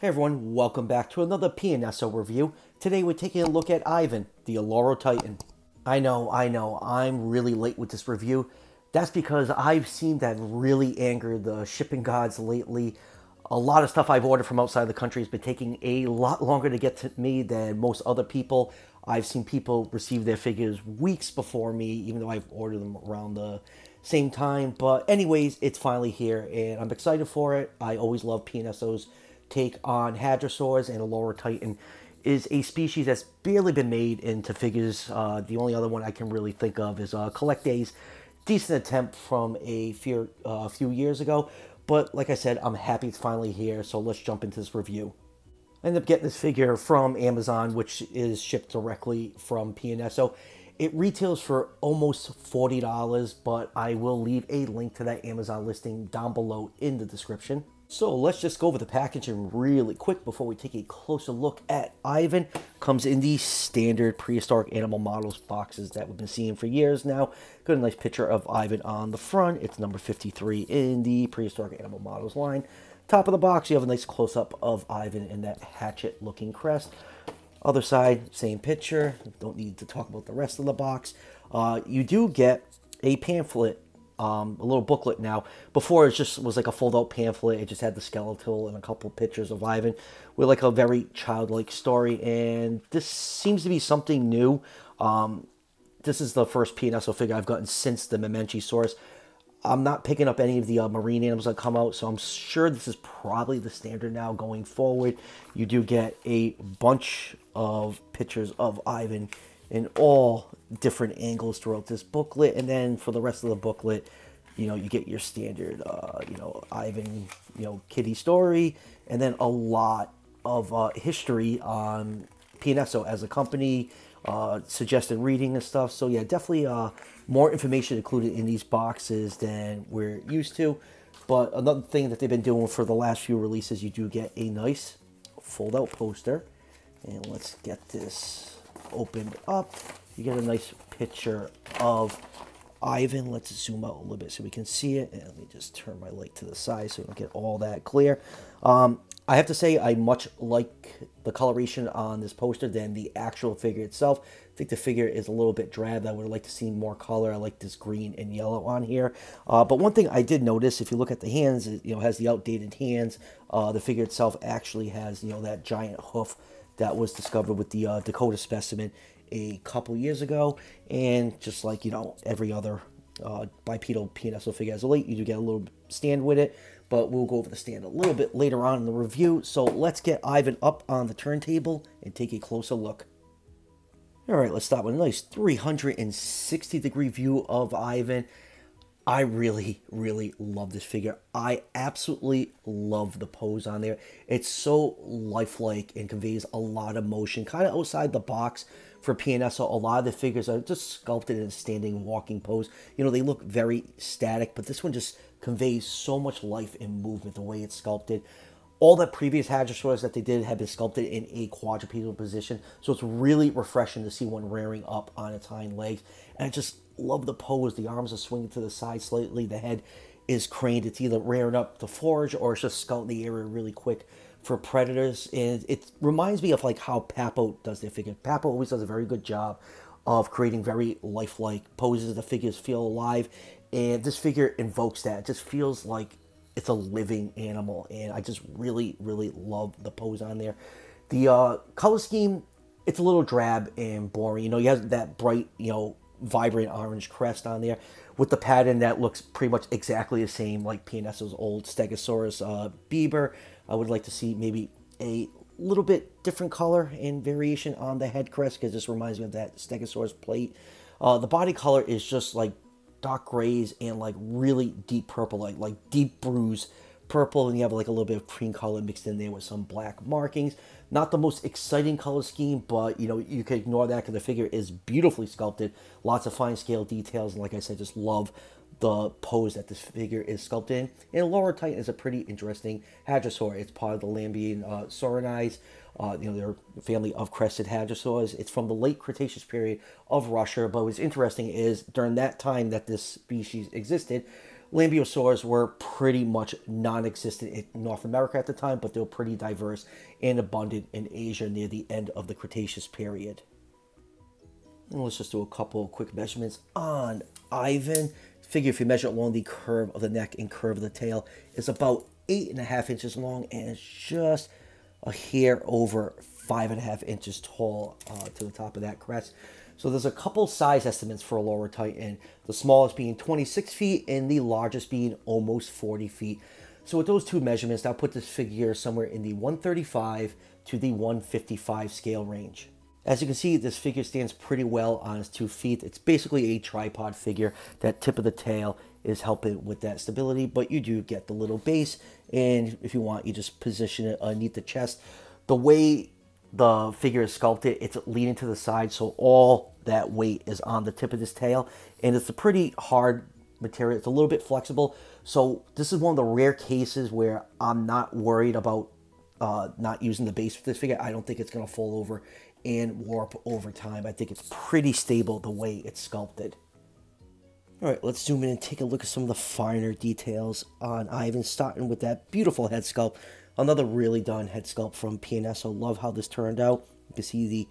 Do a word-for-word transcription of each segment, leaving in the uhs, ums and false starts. Hey everyone, welcome back to another P N S O review. Today we're taking a look at Ivan, the Olorotitan. I know, I know, I'm really late with this review. That's because I've seen that really angered the shipping gods lately. A lot of stuff I've ordered from outside the country has been taking a lot longer to get to me than most other people. I've seen people receive their figures weeks before me, even though I've ordered them around the same time. But anyways, it's finally here and I'm excited for it. I always love P N S Os. Take on Hadrosaurs, and Olorotitan is a species that's barely been made into figures. Uh, the only other one I can really think of is uh, Collecta's decent attempt from a few, uh, few years ago. But like I said, I'm happy it's finally here, so let's jump into this review. I ended up getting this figure from Amazon, which is shipped directly from P N S O. It retails for almost forty dollars, but I will leave a link to that Amazon listing down below in the description. So let's just go over the packaging really quick before we take a closer look at Ivan. Comes in the standard prehistoric animal models boxes that we've been seeing for years now. Got a nice picture of Ivan on the front. It's number fifty-three in the prehistoric animal models line. Top of the box, you have a nice close-up of Ivan and that hatchet-looking crest. Other side, same picture. Don't need to talk about the rest of the box. Uh, you do get a pamphlet. Um, a little booklet now. Before it just was like a fold-out pamphlet. It just had the skeletal and a couple pictures of Ivan with like a very childlike story. And this seems to be something new. Um, this is the first P N S O figure I've gotten since the Mamenchiosaurus. I'm not picking up any of the uh, marine animals that come out, so I'm sure this is probably the standard now going forward. You do get a bunch of pictures of Ivan in all different angles throughout this booklet, and then for the rest of the booklet, you know, you get your standard, uh, you know, Ivan, you know, kitty story, and then a lot of uh, history on P N S O as a company, uh, suggested reading and stuff. So yeah, definitely uh, more information included in these boxes than we're used to. But another thing that they've been doing for the last few releases, you do get a nice fold-out poster, and let's get this opened up. You get a nice picture of Ivan. Let's zoom out a little bit so we can see it. And let me just turn my light to the side so we don't get all that clear. Um, I have to say I much like the coloration on this poster than the actual figure itself. I think the figure is a little bit drab. I would like to see more color. I like this green and yellow on here. Uh, but one thing I did notice, if you look at the hands, it you know has the outdated hands. Uh, the figure itself actually has you know that giant hoof that was discovered with the uh, Dakota specimen a couple years ago. And just like, you know, every other uh, bipedal P N S O figure as of late, you do get a little stand with it, but we'll go over the stand a little bit later on in the review. So let's get Ivan up on the turntable and take a closer look. All right, let's start with a nice three hundred sixty degree view of Ivan. I really, really love this figure. I absolutely love the pose on there. It's so lifelike and conveys a lot of motion, kind of outside the box for P N S O. A lot of the figures are just sculpted in a standing, walking pose. You know, they look very static, but this one just conveys so much life and movement, the way it's sculpted. All the previous Hadrosaurs that they did have been sculpted in a quadrupedal position, so it's really refreshing to see one rearing up on its hind legs. And I just love the pose. The arms are swinging to the side slightly. The head is craned. It's either rearing up to forage or it's just scouting the area really quick for predators. And it reminds me of like how Papo does their figure. Papo always does a very good job of creating very lifelike poses. The figures feel alive, and this figure invokes that. It just feels like it's a living animal, and I just really, really love the pose on there. The uh, color scheme, it's a little drab and boring. You know, you have that bright, you know, vibrant orange crest on there with the pattern that looks pretty much exactly the same like P N S O's old Stegosaurus uh, Beaver. I would like to see maybe a little bit different color and variation on the head crest, because this reminds me of that Stegosaurus plate. Uh, the body color is just like dark grays and like really deep purple, like like deep bruise purple, and you have like a little bit of cream color mixed in there with some black markings. Not the most exciting color scheme, but you know, you can ignore that because the figure is beautifully sculpted. Lots of fine scale details, and like I said, just love the pose that this figure is sculpted in. And Olorotitan is a pretty interesting hadrosaur. It's part of the Lambeosaurines. Uh, you know, they're a family of crested hadrosaurs. It's from the late Cretaceous period of Russia. But what's interesting is during that time that this species existed, Lambeosaurs were pretty much non-existent in North America at the time, but they were pretty diverse and abundant in Asia near the end of the Cretaceous period. And let's just do a couple quick measurements on Ivan. Figure if you measure along the curve of the neck and curve of the tail, it's about eight and a half inches long and it's just a hair over five and a half inches tall uh, to the top of that crest. So there's a couple size estimates for Olorotitan, the smallest being twenty-six feet and the largest being almost forty feet. So with those two measurements, I'll put this figure somewhere in the one thirty-five to the one fifty-five scale range. As you can see, this figure stands pretty well on its two feet. It's basically a tripod figure. That tip of the tail is helping with that stability, but you do get the little base, and if you want, you just position it underneath the chest. The way the figure is sculpted, it's leaning to the side, so all that weight is on the tip of this tail, and it's a pretty hard material. It's a little bit flexible, so this is one of the rare cases where I'm not worried about uh, not using the base for this figure. I don't think it's going to fall over and warp over time. I think it's pretty stable the way it's sculpted. All right, let's zoom in and take a look at some of the finer details on Ivan, starting with that beautiful head sculpt. Another really done head sculpt from P N S O. Love how this turned out. You can see the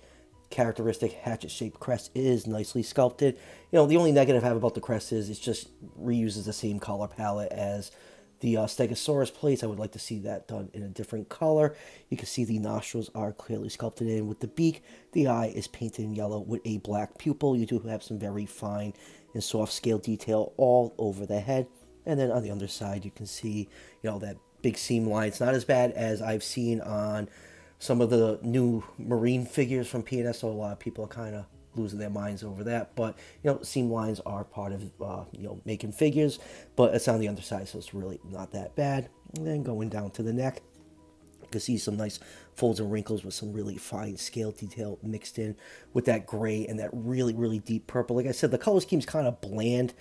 characteristic hatchet-shaped crest is nicely sculpted. You know, the only negative I have about the crest is it just reuses the same color palette as the uh, Stegosaurus plates. I would like to see that done in a different color. You can see the nostrils are clearly sculpted in with the beak. The eye is painted in yellow with a black pupil. You do have some very fine and soft scale detail all over the head. And then on the underside, you can see, you know, that big seam line. It's not as bad as I've seen on some of the new marine figures from P N S O. A lot of people are kind of losing their minds over that, but you know, seam lines are part of uh, you know, making figures, but it's on the underside, so it's really not that bad. And then going down to the neck, you can see some nice folds and wrinkles with some really fine scale detail mixed in with that gray and that really, really deep purple. Like I said, the color scheme's kind of bland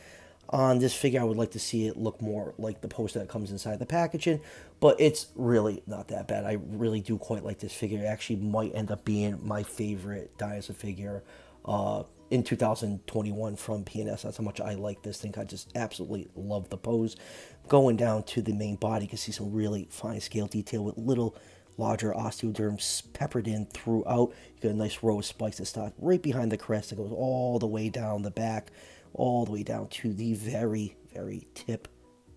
on this figure. I would like to see it look more like the poster that comes inside the packaging, but it's really not that bad. I really do quite like this figure. It actually might end up being my favorite dinosaur figure uh, in two thousand twenty-one from P N S. That's how much I like this thing. I just absolutely love the pose. Going down to the main body, you can see some really fine scale detail with little larger osteoderms peppered in throughout. You got a nice row of spikes that start right behind the crest that goes all the way down the back, all the way down to the very, very tip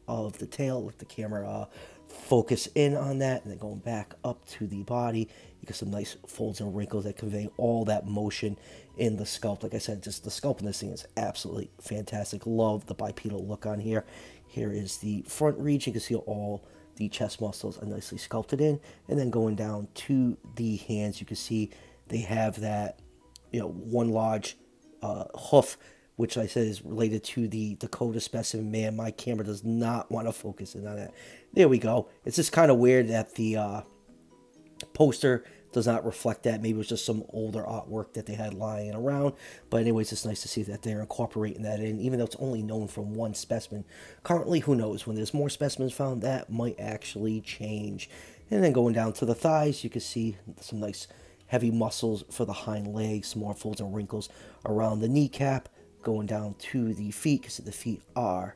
of the tail. Let the camera uh, focus in on that, and then going back up to the body, you get some nice folds and wrinkles that convey all that motion in the sculpt. Like I said, just the sculpt in this thing is absolutely fantastic. Love the bipedal look on here. Here is the front region. You can see all the chest muscles are nicely sculpted in, and then going down to the hands, you can see they have that, you know, one large uh, hoof, which I said is related to the Dakota specimen. Man, my camera does not want to focus in on that. There we go. It's just kind of weird that the uh, poster does not reflect that. Maybe it was just some older artwork that they had lying around. But anyways, it's nice to see that they're incorporating that in, even though it's only known from one specimen. Currently, who knows? When there's more specimens found, that might actually change. And then going down to the thighs, you can see some nice heavy muscles for the hind legs, some more folds and wrinkles around the kneecap. Going down to the feet, because the feet are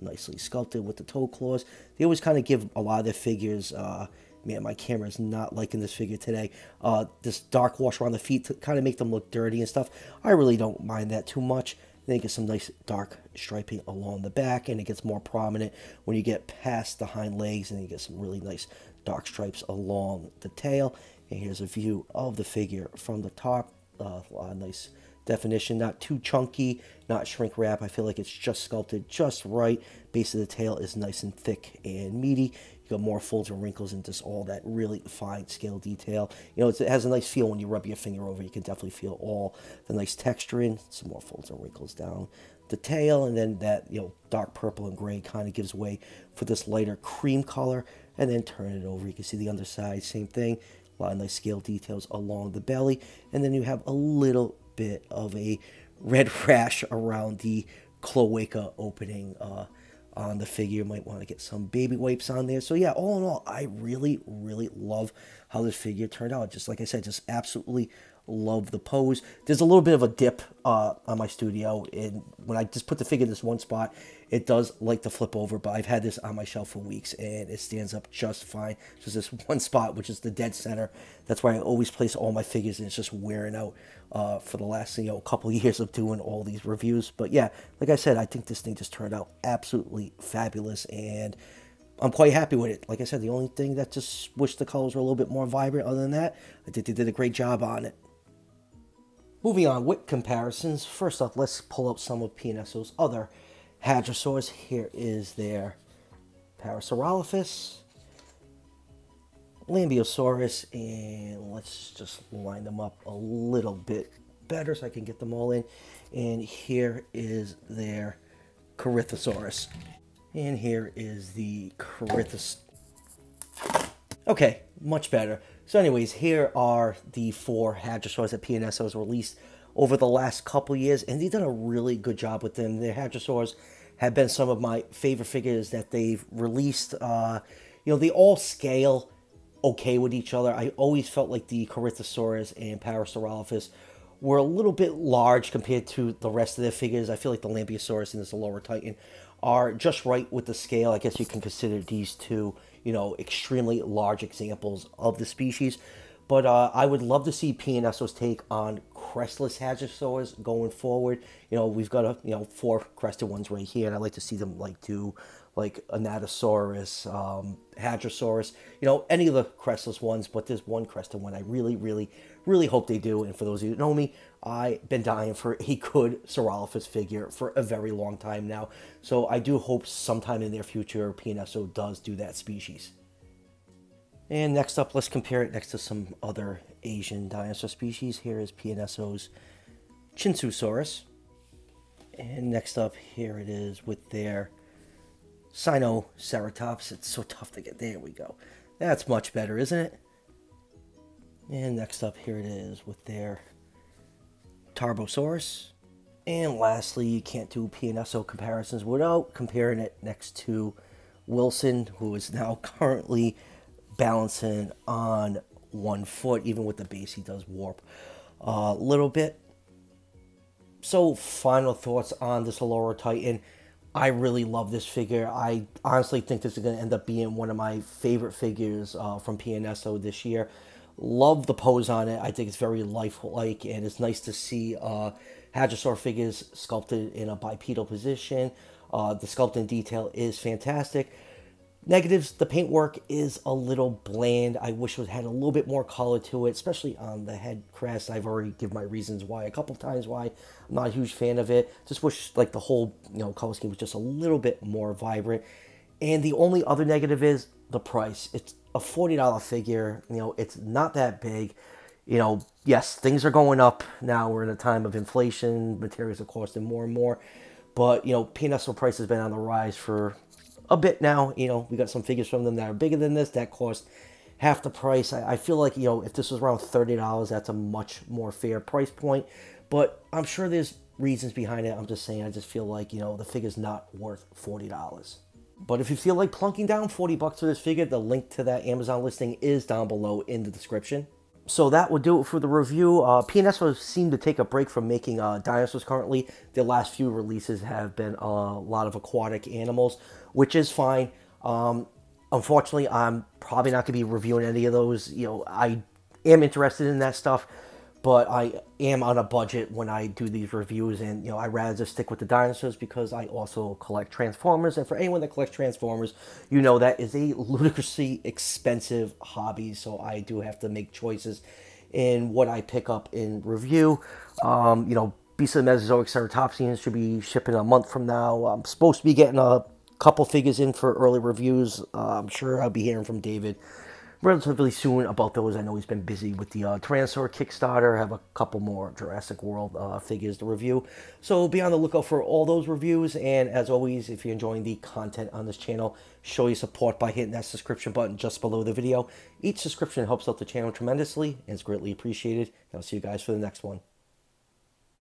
nicely sculpted with the toe claws. They always kind of give a lot of their figures, uh, man, my camera's not liking this figure today, uh, this dark wash around the feet to kind of make them look dirty and stuff. I really don't mind that too much. Then you get some nice dark striping along the back, and it gets more prominent when you get past the hind legs, and you get some really nice dark stripes along the tail. And here's a view of the figure from the top. Uh, a lot of nice definition, not too chunky, not shrink wrap. I feel like it's just sculpted just right. Base of the tail is nice and thick and meaty. You got more folds and wrinkles and just all that really fine scale detail. You know, it's, it has a nice feel when you rub your finger over. You can definitely feel all the nice texturing. Some more folds and wrinkles down the tail, and then that, you know, dark purple and gray kind of gives way for this lighter cream color. And then turn it over, you can see the underside, same thing, a lot of nice scale details along the belly, and then you have a little bit of a red rash around the cloaca opening uh, on the figure. You might want to get some baby wipes on there. So yeah, all in all, I really, really love how this figure turned out. Just like I said, just absolutely Love the pose. There's a little bit of a dip uh, on my studio, and when I just put the figure in this one spot, it does like to flip over, but I've had this on my shelf for weeks, and it stands up just fine. Just this one spot, which is the dead center. That's why I always place all my figures, and it's just wearing out uh, for the last, you know, couple of years of doing all these reviews. But yeah, like I said, I think this thing just turned out absolutely fabulous, and I'm quite happy with it. Like I said, the only thing that just wish the colors were a little bit more vibrant. Other than that, I think they did a great job on it. Moving on with comparisons, first off, let's pull up some of P N S O's other hadrosaurs. Here is their Parasaurolophus, Lambeosaurus, and let's just line them up a little bit better so I can get them all in. And here is their Corythosaurus. And here is the Corythosaurus. Okay, much better. So anyways, here are the four hadrosaurs that P N S O has released over the last couple years, and they've done a really good job with them. Their hadrosaurs have been some of my favorite figures that they've released. Uh, you know, they all scale okay with each other. I always felt like the Corythosaurus and Parasaurolophus were a little bit large compared to the rest of their figures. I feel like the Lambeosaurus and this Olorotitan are just right with the scale. I guess you can consider these two, you know, extremely large examples of the species. But uh, I would love to see P N S O's take on crestless hadrosaurs going forward. You know, we've got a, you know, four crested ones right here, and I'd like to see them like do like Anatosaurus, um, Hadrosaurus, you know, any of the crestless ones, but there's one crested one I really, really, really hope they do. And for those of you who know me, I've been dying for a good Saurolophus figure for a very long time now. So I do hope sometime in their future, P N S O does do that species. And next up, let's compare it next to some other Asian dinosaur species. Here is P N S O's Chungkingosaurus. And next up, here it is with their Sinoceratops. It's so tough to get. There we go. That's much better, isn't it? And next up, here it is with their Tarbosaurus. And lastly, you can't do P N S O comparisons without comparing it next to Wilson, who is now currently balancing on one foot. Even with the base, he does warp a little bit. So, final thoughts on this Olorotitan. I really love this figure. I honestly think this is going to end up being one of my favorite figures uh, from P N S O this year. Love the pose on it. I think it's very lifelike, and it's nice to see uh, hadrosaur figures sculpted in a bipedal position. Uh, the sculpting detail is fantastic. Negatives, the paintwork is a little bland. I wish it had a little bit more color to it, especially on the head crest. I've already given my reasons why a couple times why I'm not a huge fan of it. Just wish like the whole, you know, color scheme was just a little bit more vibrant. And the only other negative is the price. It's a forty dollar figure. You know, it's not that big. You know, yes, things are going up now. We're in a time of inflation. Materials are costing more and more. But, you know, P N S O price has been on the rise for a bit now. You know, we got some figures from them that are bigger than this that cost half the price. I, I feel like, you know, if this was around thirty dollars, that's a much more fair price point. But I'm sure there's reasons behind it. I'm just saying, I just feel like, you know, the figure's not worth forty dollars. But if you feel like plunking down forty bucks for this figure, the link to that Amazon listing is down below in the description. So that would do it for the review. Uh, P N S O seem to take a break from making uh, dinosaurs currently. Their last few releases have been a lot of aquatic animals, which is fine. Um, unfortunately, I'm probably not going to be reviewing any of those. You know, I am interested in that stuff, but I am on a budget when I do these reviews, and, you know, I'd rather just stick with the dinosaurs because I also collect Transformers. And for anyone that collects Transformers, you know that is a ludicrously expensive hobby, so I do have to make choices in what I pick up in review. Um, you know, Beasts of the Mesozoic Ceratopsians should be shipping a month from now. I'm supposed to be getting a couple figures in for early reviews. Uh, I'm sure I'll be hearing from David relatively soon about those. I know he's been busy with the uh, Tyrannosaur Kickstarter. I have a couple more Jurassic World uh, figures to review. So be on the lookout for all those reviews. And as always, if you're enjoying the content on this channel, show your support by hitting that subscription button just below the video. Each subscription helps out the channel tremendously, and it's greatly appreciated. And I'll see you guys for the next one.